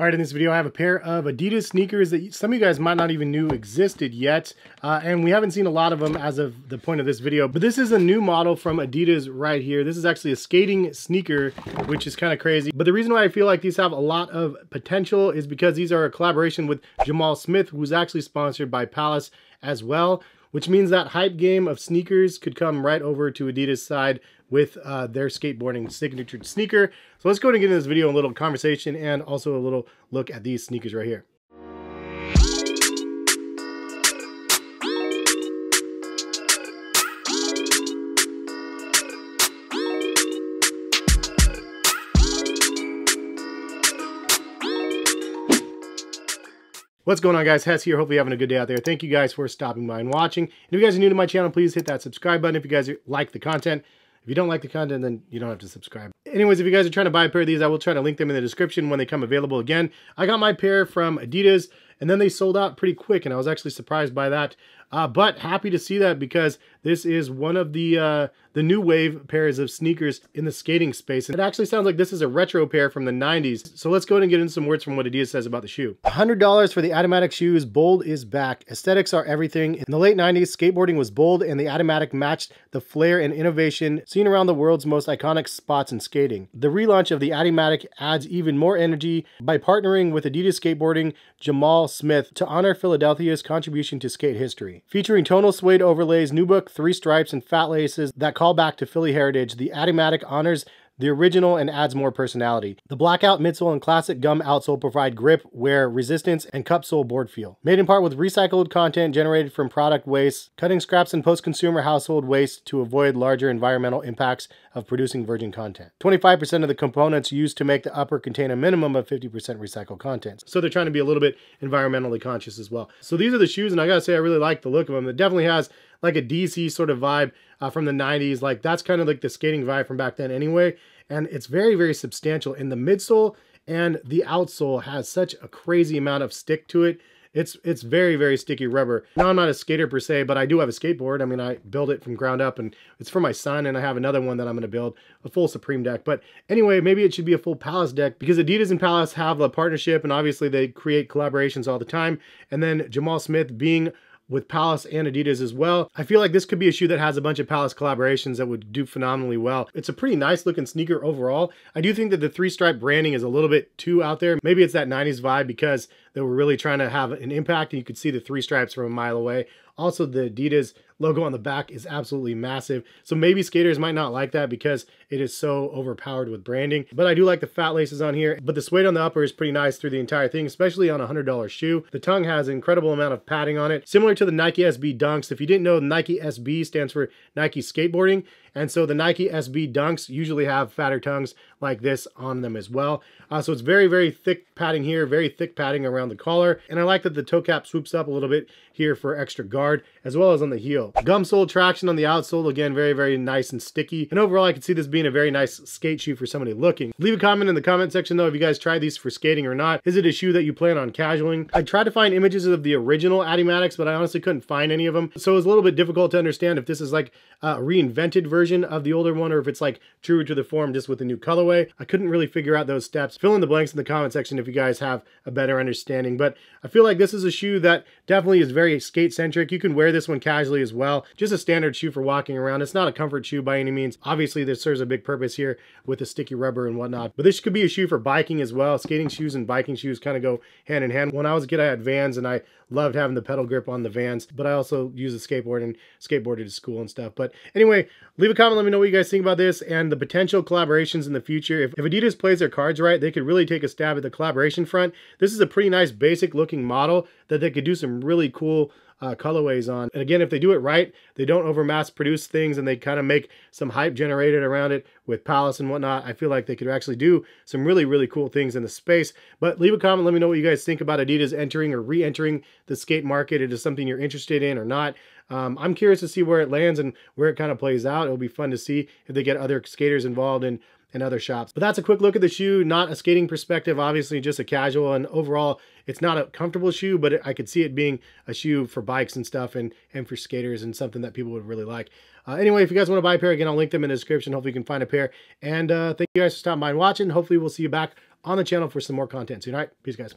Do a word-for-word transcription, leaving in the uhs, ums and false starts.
All right, in this video, I have a pair of Adidas sneakers that some of you guys might not even knew existed yet, uh, and we haven't seen a lot of them as of the point of this video, but this is a new model from Adidas right here. This is actually a skating sneaker, which is kind of crazy, but the reason why I feel like these have a lot of potential is because these are a collaboration with Jamal Smith, who's actually sponsored by Palace as well, which means that hype game of sneakers could come right over to Adidas' side with uh, their skateboarding signature sneaker. So let's go ahead and get into this video, a little conversation and also a little look at these sneakers right here. What's going on, guys? Hess here. Hopefully you're having a good day out there. Thank you guys for stopping by and watching. And if you guys are new to my channel, please hit that subscribe button if you guys like the content. If you don't like the content, then you don't have to subscribe. Anyways, if you guys are trying to buy a pair of these, I will try to link them in the description when they come available again. I got my pair from Adidas, and then they sold out pretty quick, and I was actually surprised by that. Uh, but happy to see that because this is one of the uh, the new wave pairs of sneakers in the skating space. And it actually sounds like this is a retro pair from the nineties. So let's go ahead and get in some words from what Adidas says about the shoe. one hundred dollars for the Adimatic shoes, bold is back. Aesthetics are everything. In the late nineties, skateboarding was bold and the Adimatic matched the flair and innovation seen around the world's most iconic spots in skating. The relaunch of the Adimatic adds even more energy by partnering with Adidas skateboarding Jamal Smith to honor Philadelphia's contribution to skate history. Featuring tonal suede overlays, nubuck, three stripes, and fat laces that call back to Philly heritage, the Adimatic honors the original and adds more personality. The blackout midsole and classic gum outsole provide grip, wear, resistance, and cup sole board feel. Made in part with recycled content generated from product waste, cutting scraps and post-consumer household waste to avoid larger environmental impacts of producing virgin content. twenty-five percent of the components used to make the upper contain a minimum of fifty percent recycled content. So they're trying to be a little bit environmentally conscious as well. So these are the shoes, and I gotta say I really like the look of them. It definitely has like a D C sort of vibe uh, from the nineties. Like that's kind of like the skating vibe from back then anyway. And it's very, very substantial in the midsole, and the outsole has such a crazy amount of stick to it. It's it's very, very sticky rubber. Now, I'm not a skater per se, but I do have a skateboard. I mean, I build it from ground up, and it's for my son, and I have another one that I'm going to build, a full Supreme deck. But anyway, maybe it should be a full Palace deck because Adidas and Palace have a partnership, and obviously they create collaborations all the time. And then Jamal Smith being with Palace and Adidas as well. I feel like this could be a shoe that has a bunch of Palace collaborations that would do phenomenally well. It's a pretty nice looking sneaker overall. I do think that the three-stripe branding is a little bit too out there. Maybe it's that nineties vibe because they were really trying to have an impact, and you could see the three stripes from a mile away. Also, the Adidas logo on the back is absolutely massive. So maybe skaters might not like that because it is so overpowered with branding. But I do like the fat laces on here. But the suede on the upper is pretty nice through the entire thing, especially on a one hundred dollar shoe. The tongue has an incredible amount of padding on it, similar to the Nike S B Dunks. If you didn't know, Nike S B stands for Nike Skateboarding. And so the Nike S B Dunks usually have fatter tongues like this on them as well. Uh, so it's very, very thick padding here, very thick padding around the collar. And I like that the toe cap swoops up a little bit here for extra guard, as well as on the heel. Gum sole traction on the outsole, again, very, very nice and sticky. And overall, I could see this being a very nice skate shoe for somebody looking. Leave a comment in the comment section, though, if you guys tried these for skating or not. Is it a shoe that you plan on casualing? I tried to find images of the original Adimatics, but I honestly couldn't find any of them. So it was a little bit difficult to understand if this is like a reinvented version of the older one, or if it's like true to the form just with a new colorway. I couldn't really figure out those steps. Fill in the blanks in the comment section if you guys have a better understanding. But I feel like this is a shoe that definitely is very skate-centric. You can wear this one casually as well. Just a standard shoe for walking around. It's not a comfort shoe by any means. Obviously, this serves a big purpose here with the sticky rubber and whatnot. But this could be a shoe for biking as well. Skating shoes and biking shoes kind of go hand in hand. When I was a kid, I had Vans, and I loved having the pedal grip on the Vans. But I also used a skateboard and skateboarded to school and stuff. But anyway, leave a comment. Let me know what you guys think about this and the potential collaborations in the future. If, if Adidas plays their cards right, they could really take a stab at the collaboration front. This is a pretty nice basic looking model that they could do some really cool Uh, colorways on. And again, if they do it right, they don't over mass produce things, and they kind of make some hype generated around it with Palace and whatnot. I feel like they could actually do some really, really cool things in the space. But leave a comment. Let me know what you guys think about Adidas entering or re-entering the skate market. It is something you're interested in or not. Um, I'm curious to see where it lands and where it kind of plays out. It'll be fun to see if they get other skaters involved in and other shops. But that's a quick look at the shoe, not a skating perspective, obviously just a casual, and overall it's not a comfortable shoe, but I could see it being a shoe for bikes and stuff and, and for skaters, and something that people would really like. Uh, anyway, if you guys want to buy a pair, again, I'll link them in the description. Hopefully you can find a pair, and uh, thank you guys for stopping by and watching. Hopefully we'll see you back on the channel for some more content soon. All right, peace, guys.